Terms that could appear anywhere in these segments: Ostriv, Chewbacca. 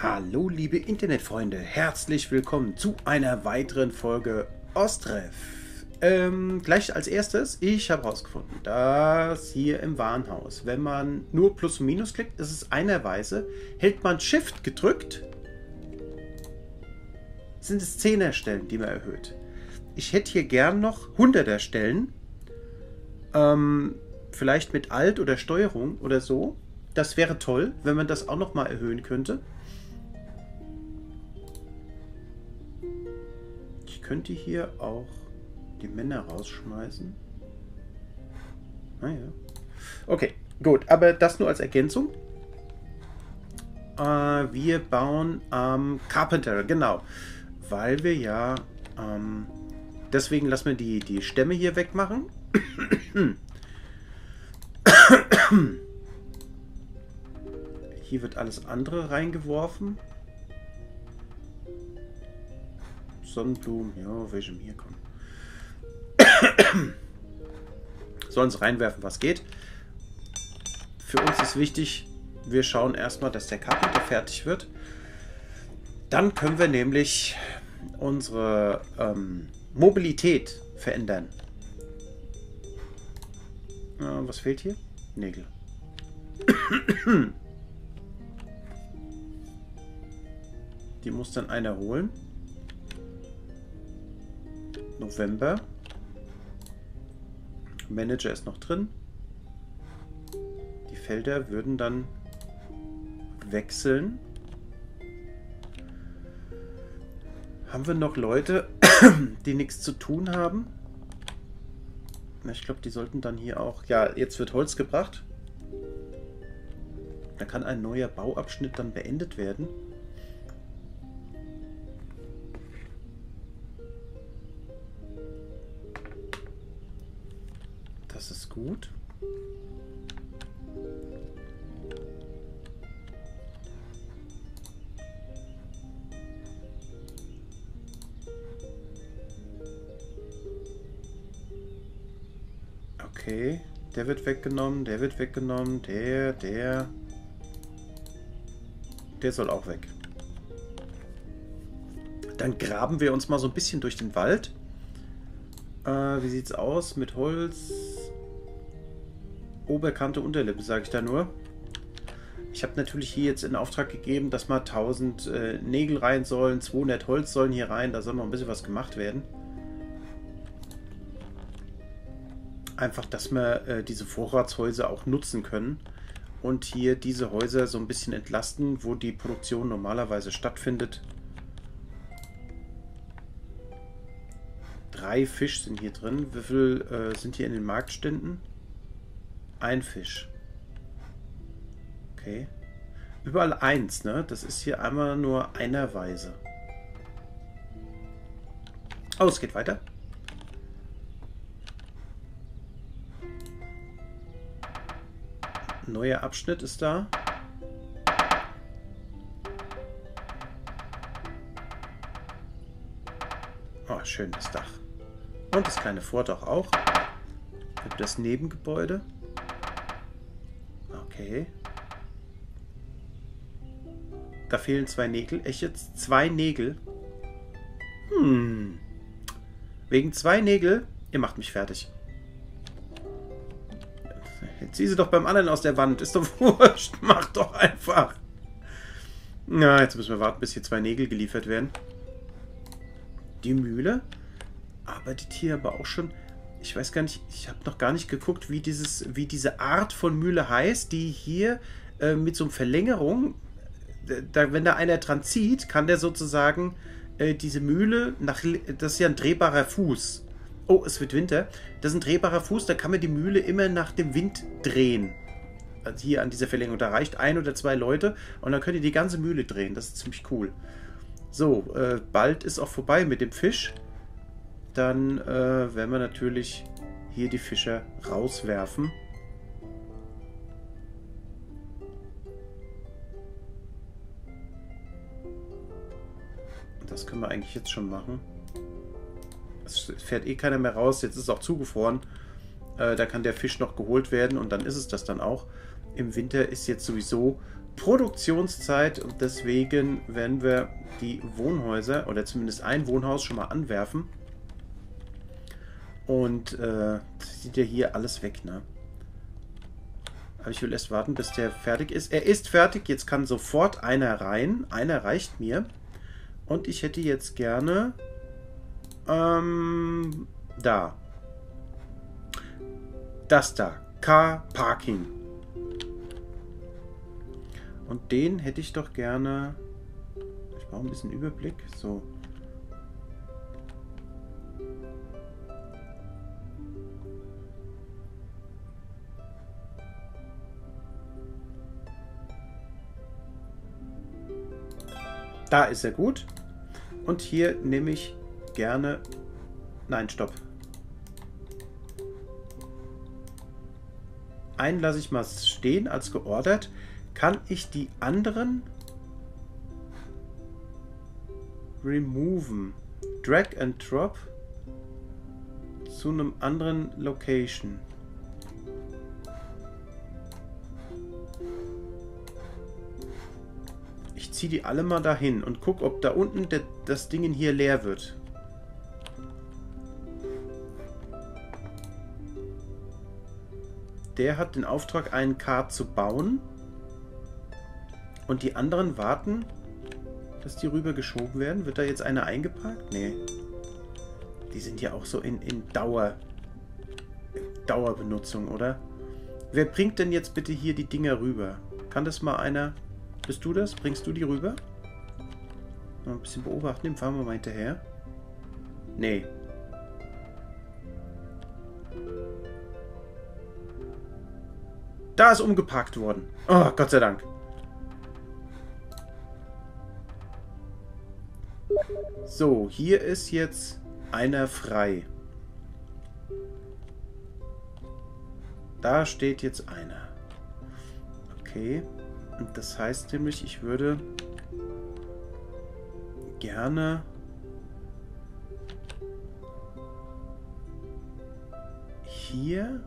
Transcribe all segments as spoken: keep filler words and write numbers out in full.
Hallo liebe Internetfreunde, herzlich willkommen zu einer weiteren Folge Ostriv. Ähm, gleich als erstes, ich habe herausgefunden, dass hier im Warenhaus, wenn man nur Plus und Minus klickt, ist es einer Weise, hält man Shift gedrückt, sind es Zehner Stellen, die man erhöht. Ich hätte hier gern noch Hunderter Stellen, ähm, vielleicht mit Alt oder Steuerung oder so. Das wäre toll, wenn man das auch noch mal erhöhen könnte. Ich könnte hier auch die Männer rausschmeißen. Naja. Okay, gut. Aber das nur als Ergänzung. Äh, wir bauen am ähm, Carpenter, genau. Weil wir ja... Ähm, deswegen lassen wir die, die Stämme hier wegmachen. Hier wird alles andere reingeworfen. Sonnenblumen, ja, welche hier kommen. Sollen sie reinwerfen, was geht. Für uns ist wichtig, wir schauen erstmal, dass der Carpenter fertig wird. Dann können wir nämlich unsere ähm, Mobilität verändern. Äh, was fehlt hier? Nägel. Die muss dann einer holen. November. Manager ist noch drin. Die Felder würden dann wechseln. Haben wir noch Leute, die nichts zu tun haben? Ich glaube, die sollten dann hier auch... Ja, jetzt wird Holz gebracht. Da kann ein neuer Bauabschnitt dann beendet werden. Das ist gut. Okay, der wird weggenommen, der wird weggenommen, der, der. Der soll auch weg. Dann graben wir uns mal so ein bisschen durch den Wald. Äh, wie sieht's aus mit Holz? Oberkante, Unterlippe, sage ich da nur. Ich habe natürlich hier jetzt in Auftrag gegeben, dass mal tausend äh, Nägel rein sollen, zweihundert Holz sollen hier rein, da soll noch ein bisschen was gemacht werden. Einfach, dass wir äh, diese Vorratshäuser auch nutzen können und hier diese Häuser so ein bisschen entlasten, wo die Produktion normalerweise stattfindet. Drei Fisch sind hier drin. Wie viel äh, sind hier in den Marktständen? Ein Fisch. Okay. Überall eins, ne? Das ist hier einmal nur einer Weise. Oh, es geht weiter. Neuer Abschnitt ist da. Oh, schönes Dach. Und das kleine Vordach auch. Das Nebengebäude. Okay. Da fehlen zwei Nägel. Echt jetzt? Zwei Nägel? Hm. Wegen zwei Nägel? Ihr macht mich fertig. Jetzt zieh sie doch beim anderen aus der Wand. Ist doch wurscht. Mach doch einfach. Na, jetzt müssen wir warten, bis hier zwei Nägel geliefert werden. Die Mühle arbeitet hier aber auch schon... Ich weiß gar nicht, ich habe noch gar nicht geguckt, wie, dieses, wie diese Art von Mühle heißt, die hier äh, mit so einer Verlängerung, da, wenn da einer dran zieht, kann der sozusagen äh, diese Mühle, nach, das ist ja ein drehbarer Fuß. Oh, es wird Winter. Das ist ein drehbarer Fuß, da kann man die Mühle immer nach dem Wind drehen. Also hier an dieser Verlängerung, da reicht ein oder zwei Leute und dann könnt ihr die ganze Mühle drehen. Das ist ziemlich cool. So, äh, bald ist auch vorbei mit dem Fisch. Dann äh, werden wir natürlich hier die Fische rauswerfen. Das können wir eigentlich jetzt schon machen. Es fährt eh keiner mehr raus. Jetzt ist es auch zugefroren. Äh, da kann der Fisch noch geholt werden und dann ist es das dann auch. im Winter ist jetzt sowieso Produktionszeit und deswegen werden wir die Wohnhäuser oder zumindest ein Wohnhaus schon mal anwerfen. Und äh, zieht ja hier alles weg, ne? Aber ich will erst warten, bis der fertig ist. Er ist fertig, jetzt kann sofort einer rein. Einer reicht mir. Und ich hätte jetzt gerne... Ähm... Da. Das da. Car Parking. Und den hätte ich doch gerne... Ich brauche ein bisschen Überblick. So. Da ist er gut. Und hier nehme ich gerne... Nein, stopp. Einen lasse ich mal stehen, als geordert. Kann ich die anderen removen? Drag and drop zu einem anderen Location. Zieh die alle mal dahin und guck, ob da unten de, das Ding hier leer wird. Der hat den Auftrag, einen Kart zu bauen. Und die anderen warten, dass die rübergeschoben werden. Wird da jetzt einer eingeparkt? Nee. Die sind ja auch so in, in Dauer, in Dauerbenutzung, oder? Wer bringt denn jetzt bitte hier die Dinger rüber? Kann das mal einer... Bist du das? Bringst du die rüber? Mal ein bisschen beobachten, dem fahren wir mal hinterher. Nee. Da ist umgeparkt worden. Oh, Gott sei Dank. So, hier ist jetzt einer frei. Da steht jetzt einer. Okay. Und das heißt nämlich, ich würde gerne hier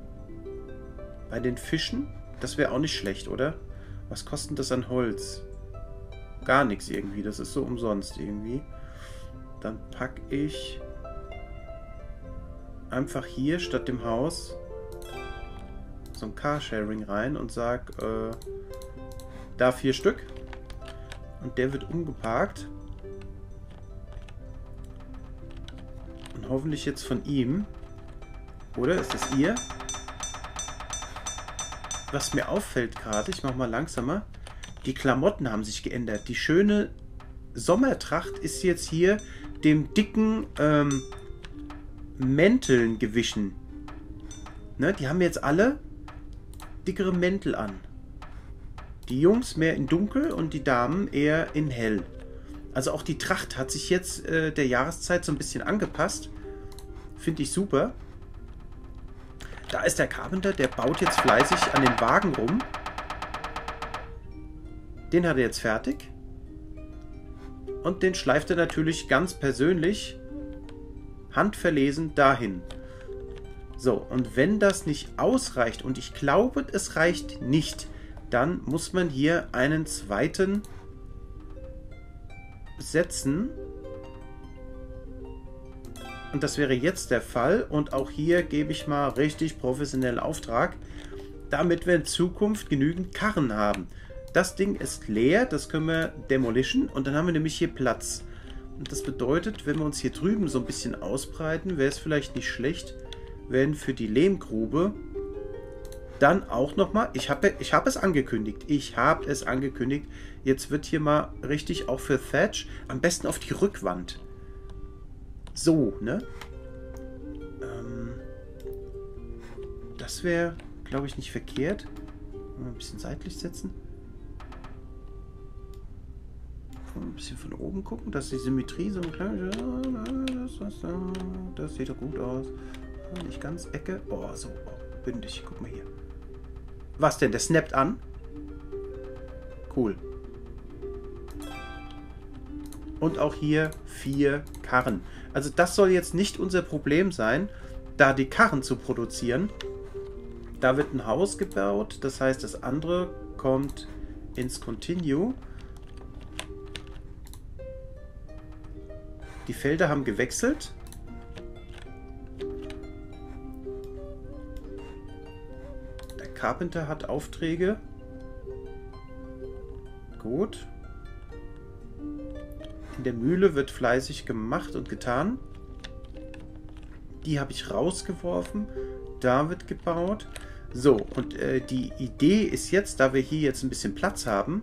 bei den Fischen, das wäre auch nicht schlecht, oder? Was kostet das an Holz? Gar nichts irgendwie, das ist so umsonst irgendwie. Dann packe ich einfach hier statt dem Haus so ein Carsharing rein und sag, äh, da vier Stück. Und der wird umgeparkt. Und hoffentlich jetzt von ihm. Oder ist das ihr? Was mir auffällt gerade, ich mache mal langsamer. Die Klamotten haben sich geändert. Die schöne Sommertracht ist jetzt hier dem dicken ähm, Mänteln gewichen. Ne, die haben jetzt alle dickere Mäntel an. Die Jungs mehr in dunkel und die Damen eher in hell. Also auch die Tracht hat sich jetzt äh, der Jahreszeit so ein bisschen angepasst. Finde ich super. Da ist der Carpenter, der baut jetzt fleißig an den Wagen rum. Den hat er jetzt fertig. Und den schleift er natürlich ganz persönlich, handverlesen, dahin. So, und wenn das nicht ausreicht, und ich glaube, es reicht nicht, dann muss man hier einen zweiten setzen. Und das wäre jetzt der Fall. Und auch hier gebe ich mal richtig professionellen Auftrag, damit wir in Zukunft genügend Karren haben. Das Ding ist leer, das können wir demolischen. Und dann haben wir nämlich hier Platz. Und das bedeutet, wenn wir uns hier drüben so ein bisschen ausbreiten, wäre es vielleicht nicht schlecht, wenn für die Lehmgrube... Dann auch nochmal, ich habe ich hab es angekündigt, ich habe es angekündigt, jetzt wird hier mal richtig auch für Thatch, am besten auf die Rückwand. So, ne? Ähm, das wäre, glaube ich, nicht verkehrt. Mal ein bisschen seitlich setzen. Ein bisschen von oben gucken, dass die Symmetrie so ein kleines... Das sieht doch gut aus. Nicht ganz Ecke. Oh, so, oh, bündig, guck mal hier. Was denn? Der snappt an? Cool. Und auch hier vier Karren. Also das soll jetzt nicht unser Problem sein, da die Karren zu produzieren. Da wird ein Haus gebaut. Das heißt, das andere kommt ins Continue. Die Felder haben gewechselt. Der Carpenter hat Aufträge. Gut. In der Mühle wird fleißig gemacht und getan. Die habe ich rausgeworfen. Da wird gebaut. So, und äh, die Idee ist jetzt, da wir hier jetzt ein bisschen Platz haben,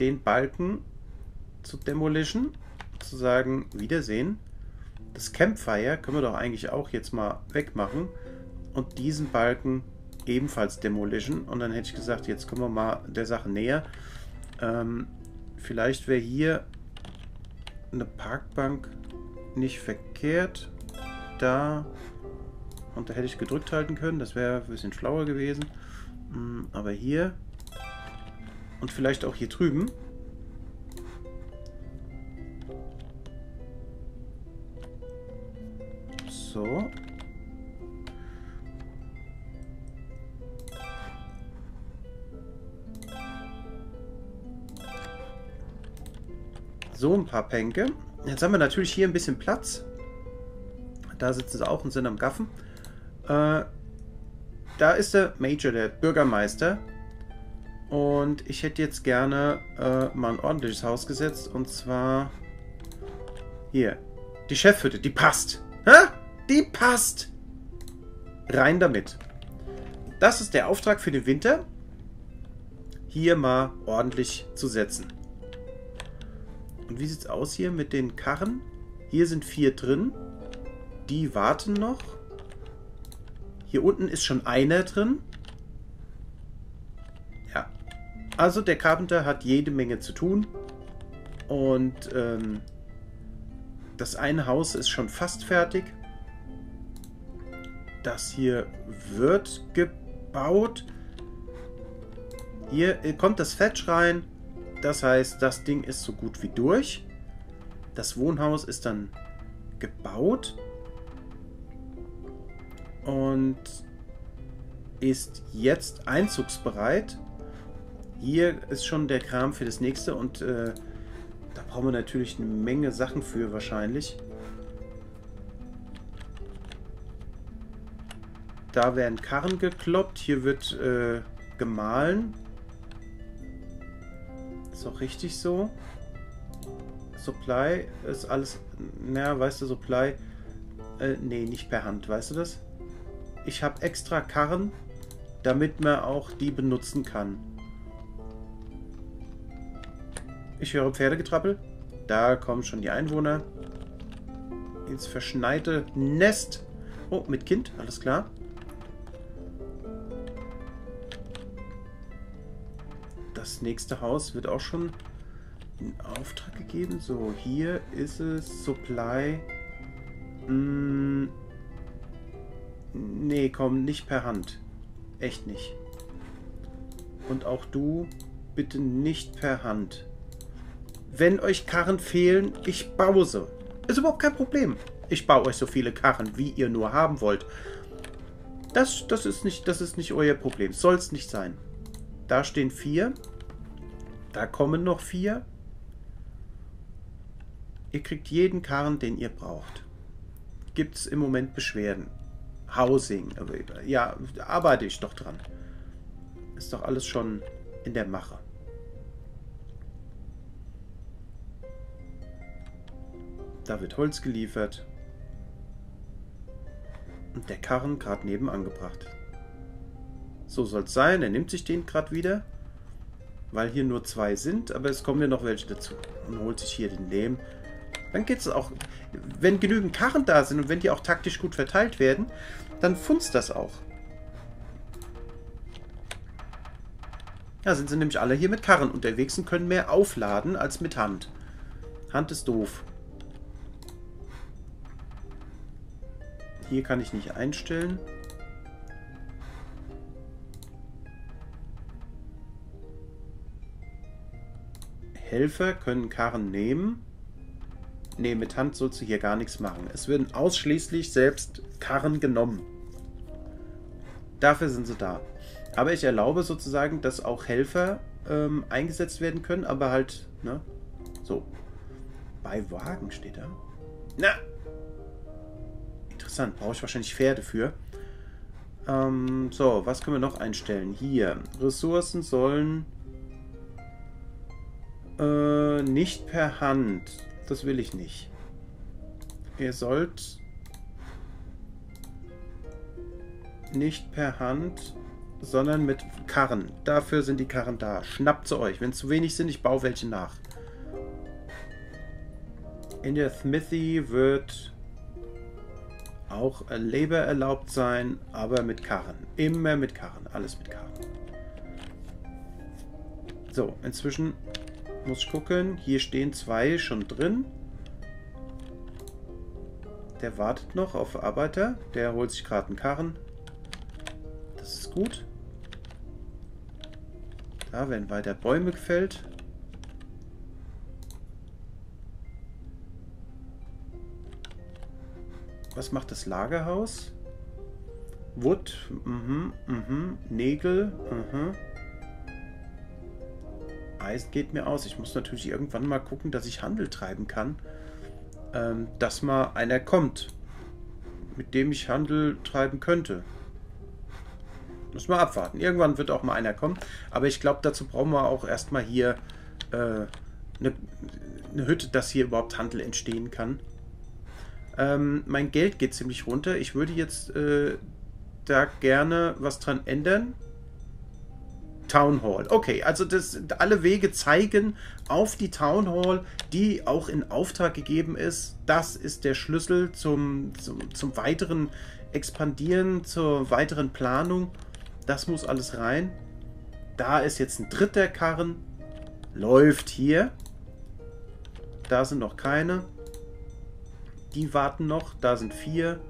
den Balken zu demolischen, zu sagen, Wiedersehen. Das Campfire können wir doch eigentlich auch jetzt mal wegmachen und diesen Balken ebenfalls demolischen. Und dann hätte ich gesagt, jetzt kommen wir mal der Sache näher. Ähm, vielleicht wäre hier eine Parkbank nicht verkehrt. Da... Und da hätte ich gedrückt halten können. Das wäre ein bisschen schlauer gewesen. Aber hier. Und vielleicht auch hier drüben. So. So ein paar Bänke. Jetzt haben wir natürlich hier ein bisschen Platz. Da sitzen sie auch und sind am Gaffen. Da ist der Major, der Bürgermeister, und ich hätte jetzt gerne äh, mal ein ordentliches Haus gesetzt, und zwar hier, die Chefhütte, die passt, ha? Die passt, rein damit. Das ist der Auftrag für den Winter, hier mal ordentlich zu setzen. Und wie sieht es aus hier mit den Karren? Hier sind vier drin, die warten noch. Hier unten ist schon einer drin. Ja. Also der Carpenter hat jede Menge zu tun. Und ähm, das eine Haus ist schon fast fertig. Das hier wird gebaut. Hier kommt das Fetch rein. Das heißt, das Ding ist so gut wie durch. Das Wohnhaus ist dann gebaut. Und ist jetzt einzugsbereit. Hier ist schon der Kram für das nächste. Und äh, da brauchen wir natürlich eine Menge Sachen für wahrscheinlich. Da werden Karren gekloppt. Hier wird äh, gemahlen. Ist auch richtig so. Supply ist alles... Na, weißt du, Supply... Äh, nee, nicht per Hand. Weißt du das? Ich habe extra Karren, damit man auch die benutzen kann. Ich höre Pferdegetrappel. Da kommen schon die Einwohner. Ins verschneite Nest. Oh, mit Kind, alles klar. Das nächste Haus wird auch schon in Auftrag gegeben. So, hier ist es Supply. Hm. Nee, komm, nicht per Hand. Echt nicht. Und auch du, bitte nicht per Hand. Wenn euch Karren fehlen, ich baue sie. Ist überhaupt kein Problem. Ich baue euch so viele Karren, wie ihr nur haben wollt. Das, das ist nicht, das ist nicht euer Problem. Soll es nicht sein. Da stehen vier. Da kommen noch vier. Ihr kriegt jeden Karren, den ihr braucht. Gibt es im Moment Beschwerden? Housing, ja, arbeite ich doch dran. Ist doch alles schon in der Mache. Da wird Holz geliefert. Und der Karren gerade nebenan gebracht. So soll es sein, er nimmt sich den gerade wieder. Weil hier nur zwei sind, aber es kommen ja noch welche dazu. Und holt sich hier den Lehm. Dann geht es auch, wenn genügend Karren da sind und wenn die auch taktisch gut verteilt werden, dann funzt das auch. Ja, sind sie nämlich alle hier mit Karren unterwegs und können mehr aufladen als mit Hand. Hand ist doof. Hier kann ich nicht einstellen. Helfer können Karren nehmen. Nee, mit Hand sollst du hier gar nichts machen. Es werden ausschließlich selbst Karren genommen. Dafür sind sie da. Aber ich erlaube sozusagen, dass auch Helfer ähm, eingesetzt werden können, aber halt, ne? So. Bei Wagen steht da. Na! Interessant, brauche ich wahrscheinlich Pferde für. Ähm, so, was können wir noch einstellen? Hier, Ressourcen sollen äh, nicht per Hand. Das will ich nicht. Ihr sollt nicht per Hand, sondern mit Karren. Dafür sind die Karren da. Schnappt sie euch. Wenn es zu wenig sind, ich baue welche nach. In der Smithy wird auch Labor erlaubt sein, aber mit Karren. Immer mit Karren. Alles mit Karren. So, inzwischen muss ich gucken. Hier stehen zwei schon drin. Der wartet noch auf Arbeiter. Der holt sich gerade einen Karren. Das ist gut. Da werden weiter Bäume gefällt. Was macht das Lagerhaus? Wood, mhm, mhm, Nägel, mhm. Eisen geht mir aus. Ich muss natürlich irgendwann mal gucken, dass ich Handel treiben kann. Ähm, dass mal einer kommt, mit dem ich Handel treiben könnte. Muss mal abwarten. Irgendwann wird auch mal einer kommen. Aber ich glaube, dazu brauchen wir auch erstmal hier äh, eine, eine Hütte, dass hier überhaupt Handel entstehen kann. Ähm, mein Geld geht ziemlich runter. Ich würde jetzt äh, da gerne was dran ändern. Town Hall. Okay, also das, alle Wege zeigen auf die Town Hall, die auch in Auftrag gegeben ist. Das ist der Schlüssel zum, zum, zum weiteren Expandieren, zur weiteren Planung. Das muss alles rein. Da ist jetzt ein dritter Karren. Läuft hier. Da sind noch keine. Die warten noch. Da sind vier.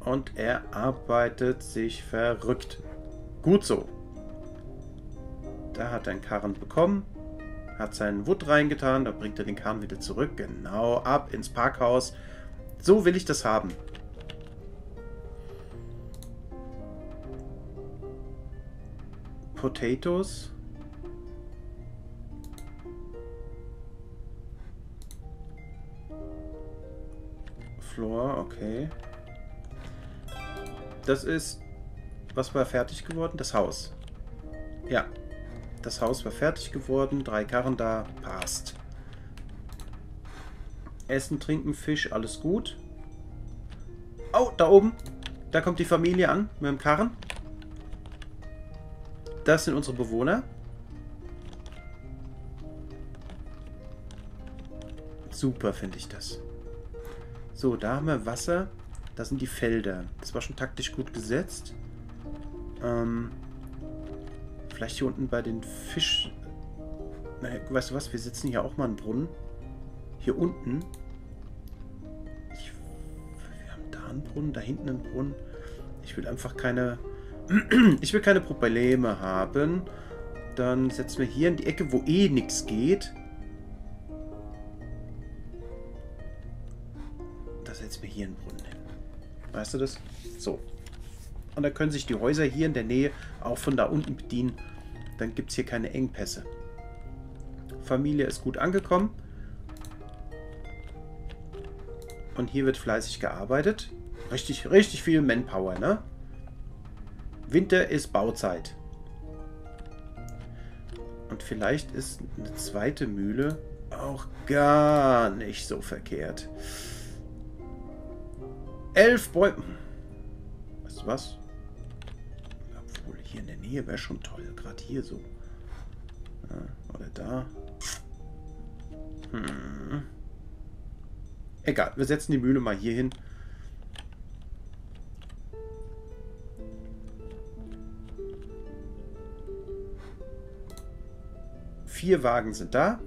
Und er arbeitet sich verrückt. Gut so. Da hat er einen Karren bekommen. Hat seinen Wood reingetan. Da bringt er den Karren wieder zurück. Genau, ab ins Parkhaus. So will ich das haben. Potatoes. Floor, okay. Das ist... Was war fertig geworden? Das Haus. Ja. Das Haus war fertig geworden. Drei Karren da. Passt. Essen, trinken, Fisch. Alles gut. Oh, da oben. Da kommt die Familie an. Mit dem Karren. Das sind unsere Bewohner. Super finde ich das. So, da haben wir Wasser. Da sind die Felder. Das war schon taktisch gut gesetzt. Ähm, vielleicht hier unten bei den Fisch... Na, weißt du was? Wir setzen hier auch mal einen Brunnen. Hier unten. Ich, wir haben da einen Brunnen, da hinten einen Brunnen. Ich will einfach keine... Ich will keine Probleme haben. Dann setzen wir hier in die Ecke, wo eh nichts geht. Da setzen wir hier einen Brunnen hin. Weißt du das? So. Und da können sich die Häuser hier in der Nähe auch von da unten bedienen. Dann gibt es hier keine Engpässe. Familie ist gut angekommen. Und hier wird fleißig gearbeitet. Richtig, richtig viel Manpower, ne? Winter ist Bauzeit. Und vielleicht ist eine zweite Mühle auch gar nicht so verkehrt. Elf Bäume. Weißt du was? Obwohl, hier in der Nähe wäre schon toll. Gerade hier so. Ja, oder da. Hm. Egal, wir setzen die Mühle mal hier hin. Vier Wagen sind da.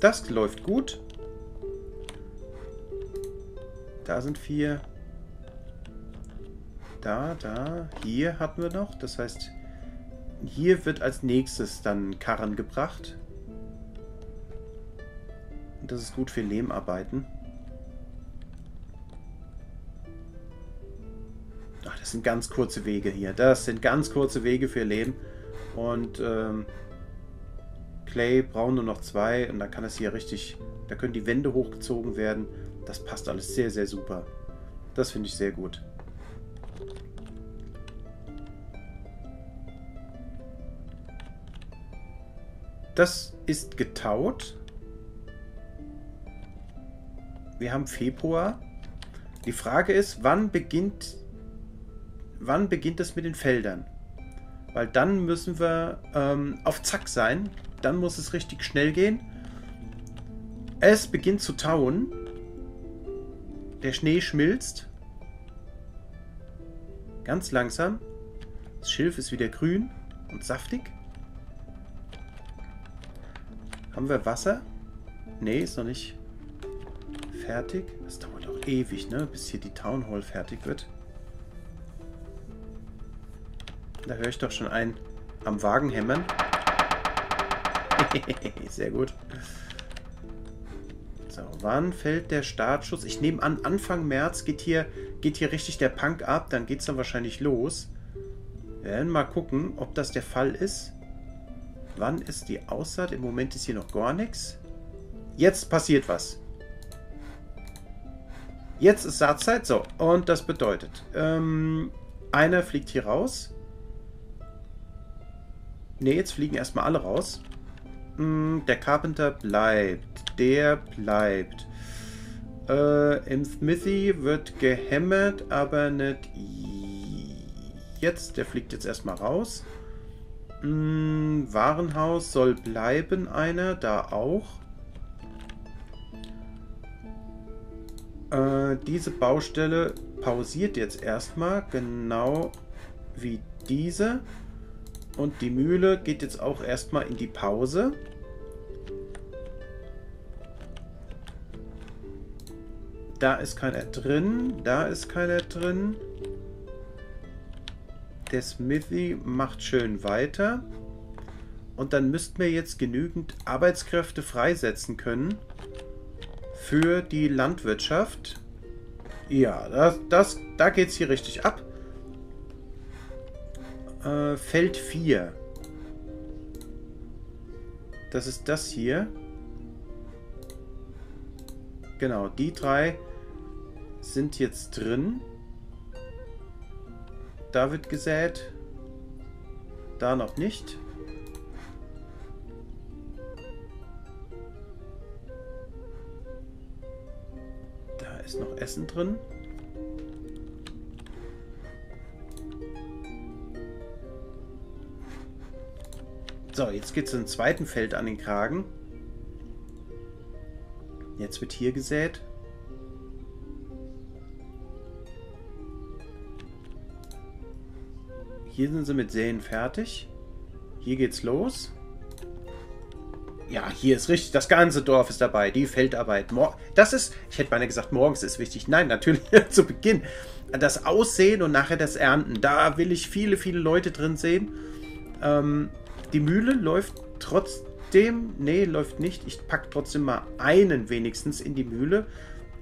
Das läuft gut. Da sind vier. Da, da. Hier hatten wir noch. Das heißt, hier wird als nächstes dann Karren gebracht. Und das ist gut für Lehmarbeiten. Das sind ganz kurze Wege hier. Das sind ganz kurze Wege für ihr Leben. Und ähm, Clay brauchen nur noch zwei. Und dann kann das hier richtig... Da können die Wände hochgezogen werden. Das passt alles sehr, sehr super. Das finde ich sehr gut. Das ist getaut. Wir haben Februar. Die Frage ist, wann beginnt, wann beginnt das mit den Feldern? Weil dann müssen wir ähm, auf Zack sein. Dann muss es richtig schnell gehen. Es beginnt zu tauen. Der Schnee schmilzt. Ganz langsam. Das Schilf ist wieder grün und saftig. Haben wir Wasser? Nee, ist noch nicht fertig. Das dauert auch ewig, ne? Bis hier die Town Hall fertig wird. Da höre ich doch schon einen am Wagen hämmern. Sehr gut. So, wann fällt der Startschuss? Ich nehme an, Anfang März geht hier, geht hier richtig der Punk ab. Dann geht es dann wahrscheinlich los. Wir werden mal gucken, ob das der Fall ist. Wann ist die Aussaat? Im Moment ist hier noch gar nichts. Jetzt passiert was. Jetzt ist Saatzeit. So, und das bedeutet, ähm, einer fliegt hier raus. Ne, jetzt fliegen erstmal alle raus. Der Carpenter bleibt. Der bleibt. Äh, im Smithy wird gehämmert, aber nicht jetzt. Der fliegt jetzt erstmal raus. Mh, Warenhaus soll bleiben. Einer, da auch. Äh, diese Baustelle pausiert jetzt erstmal. Genau wie diese. Und die Mühle geht jetzt auch erstmal in die Pause. Da ist keiner drin. Da ist keiner drin. Der Smithy macht schön weiter. Und dann müssten wir jetzt genügend Arbeitskräfte freisetzen können für die Landwirtschaft. Ja, das, das, da geht es hier richtig ab. Feld vier. Das ist das hier. Genau, die drei sind jetzt drin. Da wird gesät. Da noch nicht. Da ist noch Essen drin. So, jetzt geht es im zweiten Feld an den Kragen. Jetzt wird hier gesät. Hier sind sie mit Säen fertig. Hier geht's los. Ja, hier ist richtig, das ganze Dorf ist dabei. Die Feldarbeit. Das ist, ich hätte beinahe gesagt, morgens ist wichtig. Nein, natürlich zu Beginn. Das Aussehen und nachher das Ernten. Da will ich viele, viele Leute drin sehen. Ähm... Die Mühle läuft trotzdem... Nee, läuft nicht. Ich packe trotzdem mal einen wenigstens in die Mühle.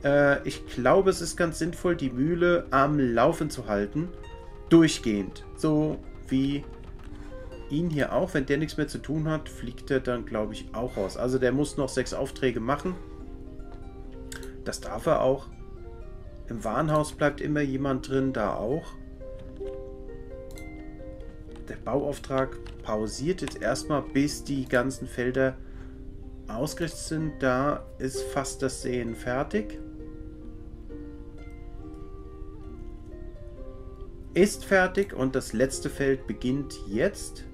Äh, ich glaube, es ist ganz sinnvoll, die Mühle am Laufen zu halten. Durchgehend. So wie ihn hier auch. Wenn der nichts mehr zu tun hat, fliegt er dann, glaube ich, auch raus. Also der muss noch sechs Aufträge machen. Das darf er auch. Im Warenhaus bleibt immer jemand drin, da auch. Der Bauauftrag pausiert jetzt erstmal, bis die ganzen Felder ausgerichtet sind. Da ist fast das Säen fertig. Ist fertig und das letzte Feld beginnt jetzt.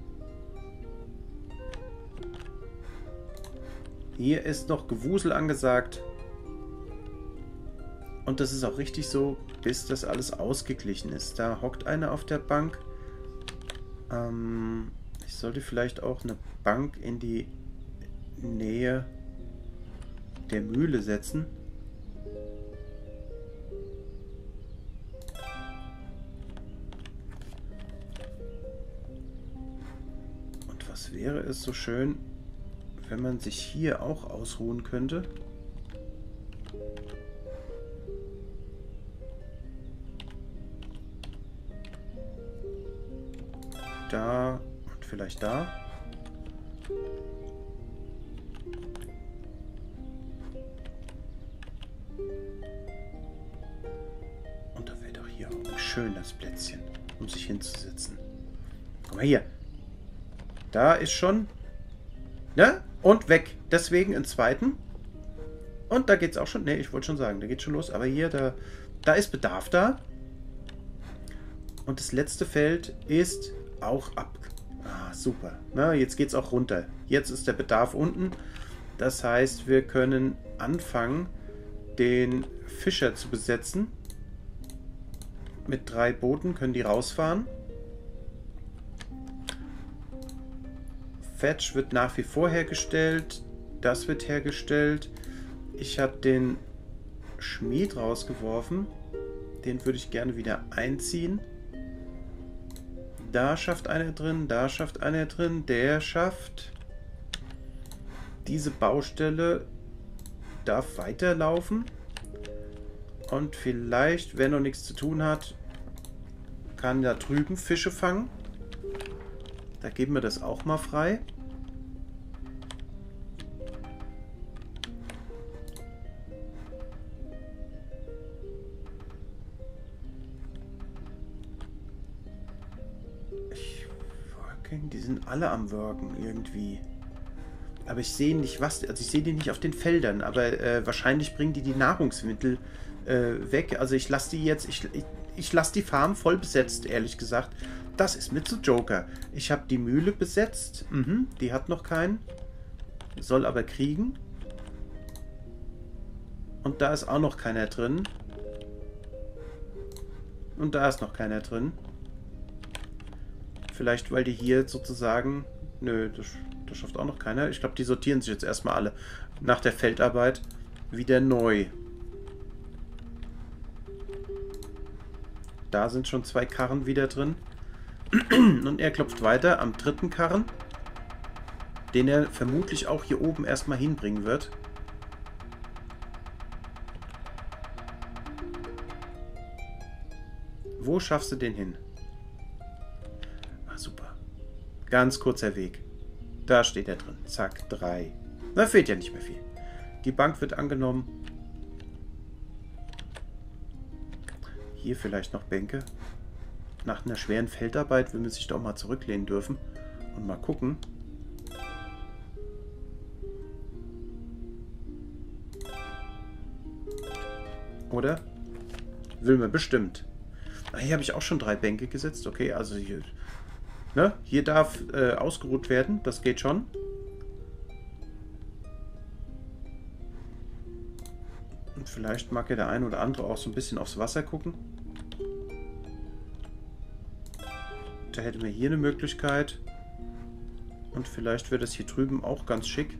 Hier ist noch Gewusel angesagt. Und das ist auch richtig so, bis das alles ausgeglichen ist. Da hockt einer auf der Bank. Ähm... Ich sollte vielleicht auch eine Bank in die Nähe der Mühle setzen. Und was wäre es so schön, wenn man sich hier auch ausruhen könnte? da und vielleicht da. Und da wäre doch hier auch schön das Plätzchen, um sich hinzusetzen. Guck mal hier. Da ist schon. Ne? Und weg. Deswegen einen zweiten. Und da geht's auch schon. Ne, ich wollte schon sagen, da geht schon los. Aber hier, da, da ist Bedarf da. Und das letzte Feld ist auch ab. Ah, super. Na, jetzt geht's auch runter. Jetzt ist der Bedarf unten. Das heißt, wir können anfangen, den Fischer zu besetzen. Mit drei Booten können die rausfahren. Fetch wird nach wie vor hergestellt. Das wird hergestellt. Ich habe den Schmied rausgeworfen. Den würde ich gerne wieder einziehen. Da schafft einer drin, da schafft einer drin, der schafft. Diese Baustelle darf weiterlaufen. Und vielleicht, wenn er nichts zu tun hat, kann da drüben Fische fangen. Da geben wir das auch mal frei. Die sind alle am Worken irgendwie. Aber ich sehe nicht was. Also ich sehe die nicht auf den Feldern. Aber äh, wahrscheinlich bringen die die Nahrungsmittel äh, weg. Also ich lasse die jetzt. Ich, ich, ich lasse die Farm voll besetzt, ehrlich gesagt. Das ist mit zu Joker. Ich habe die Mühle besetzt. Mhm, die hat noch keinen. Soll aber kriegen. Und da ist auch noch keiner drin. Und da ist noch keiner drin. Vielleicht, weil die hier sozusagen... Nö, das, das schafft auch noch keiner. Ich glaube, die sortieren sich jetzt erstmal alle nach der Feldarbeit wieder neu. Da sind schon zwei Karren wieder drin. Und er klopft weiter am dritten Karren, den er vermutlich auch hier oben erstmal hinbringen wird. Wo schaffst du den hin? Ganz kurzer Weg. Da steht er drin. Zack, drei. Da fehlt ja nicht mehr viel. Die Bank wird angenommen. Hier vielleicht noch Bänke. Nach einer schweren Feldarbeit will man sich doch mal zurücklehnen dürfen und mal gucken. Oder? Will man bestimmt. Ah, hier habe ich auch schon drei Bänke gesetzt. Okay, also hier... Ne? Hier darf äh, ausgeruht werden, das geht schon. Und vielleicht mag ja der eine oder andere auch so ein bisschen aufs Wasser gucken. Da hätten wir hier eine Möglichkeit. Und vielleicht wäre das hier drüben auch ganz schick.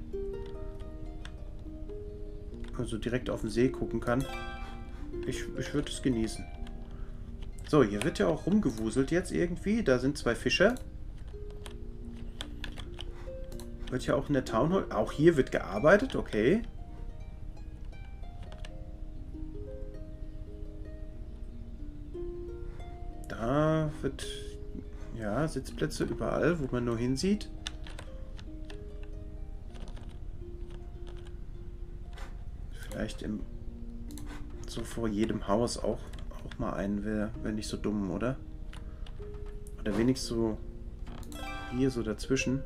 Also direkt auf den See gucken kann. Ich, ich würde es genießen. So, hier wird ja auch rumgewuselt jetzt irgendwie. Da sind zwei Fischer. Wird ja auch in der Town Hall... Auch hier wird gearbeitet, okay. Da wird... Ja, Sitzplätze überall, wo man nur hinsieht. Vielleicht im... So vor jedem Haus auch... auch mal einen, wäre wär nicht so dumm, oder? Oder wenigstens so hier so dazwischen.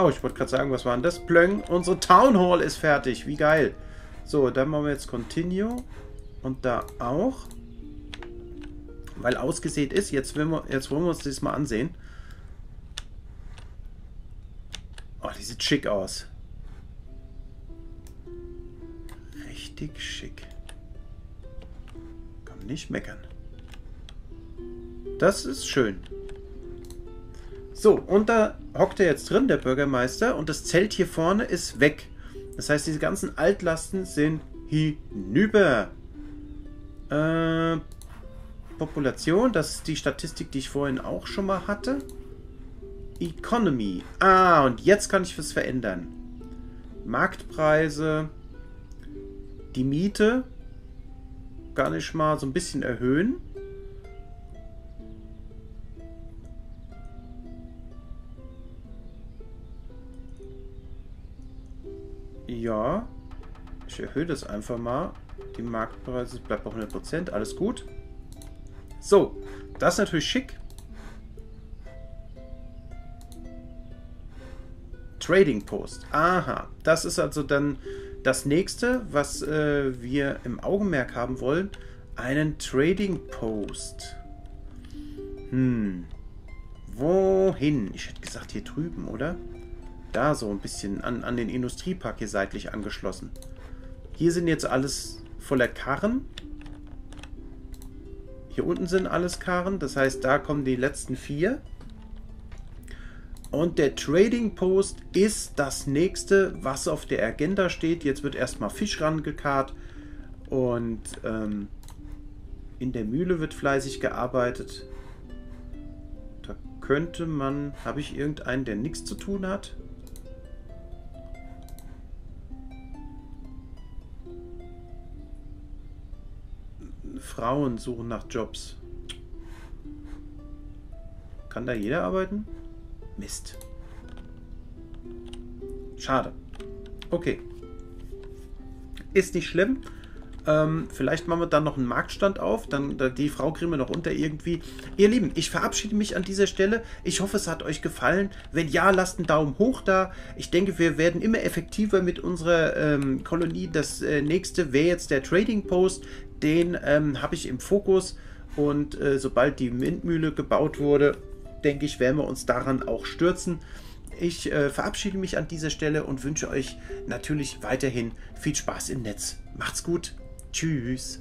Oh, ich wollte gerade sagen, was war denn das? Plöng, unsere Town Hall ist fertig. Wie geil. So, dann machen wir jetzt Continue und da auch, weil ausgesät ist. Jetzt, will wir, jetzt wollen wir uns das mal ansehen. Oh, die sieht schick aus. Richtig schick. Kann nicht meckern. Das ist schön. So, und da hockt er jetzt drin, der Bürgermeister, und das Zelt hier vorne ist weg. Das heißt, diese ganzen Altlasten sind hinüber. Äh, Population, das ist die Statistik, die ich vorhin auch schon mal hatte. Economy. Ah, und jetzt kann ich was verändern. Marktpreise, die Miete gar nicht mal so ein bisschen erhöhen. Ja, ich erhöhe das einfach mal. Die Marktpreise bleiben bei hundert Prozent, alles gut. So, das ist natürlich schick. Trading Post. Aha, das ist also dann das nächste, was äh, wir im Augenmerk haben wollen. Einen Trading Post. Hm. Wohin? Ich hätte gesagt hier drüben, oder? Da so ein bisschen an, an den Industriepark hier seitlich angeschlossen. Hier sind jetzt alles voller Karren. Hier unten sind alles Karren. Das heißt, da kommen die letzten vier. Und der Trading Post ist das nächste, was auf der Agenda steht. Jetzt wird erstmal Fisch rangekarrt und ähm, in der Mühle wird fleißig gearbeitet. Da könnte man... Habe ich irgendeinen, der nichts zu tun hat? Frauen suchen nach Jobs. Kann da jeder arbeiten? Mist. Schade. Okay. Ist nicht schlimm. Ähm, vielleicht machen wir dann noch einen Marktstand auf. Dann die Frau kriegen wir noch unter irgendwie. Ihr Lieben, ich verabschiede mich an dieser Stelle. Ich hoffe, es hat euch gefallen. Wenn ja, lasst einen Daumen hoch da. Ich denke, wir werden immer effektiver mit unserer ähm, Kolonie. Das äh, nächste wäre jetzt der Trading Post. Den ähm, habe ich im Fokus. Und äh, sobald die Windmühle gebaut wurde, denke ich, werden wir uns daran auch stürzen. Ich äh, verabschiede mich an dieser Stelle und wünsche euch natürlich weiterhin viel Spaß im Netz. Macht's gut. Tschüss.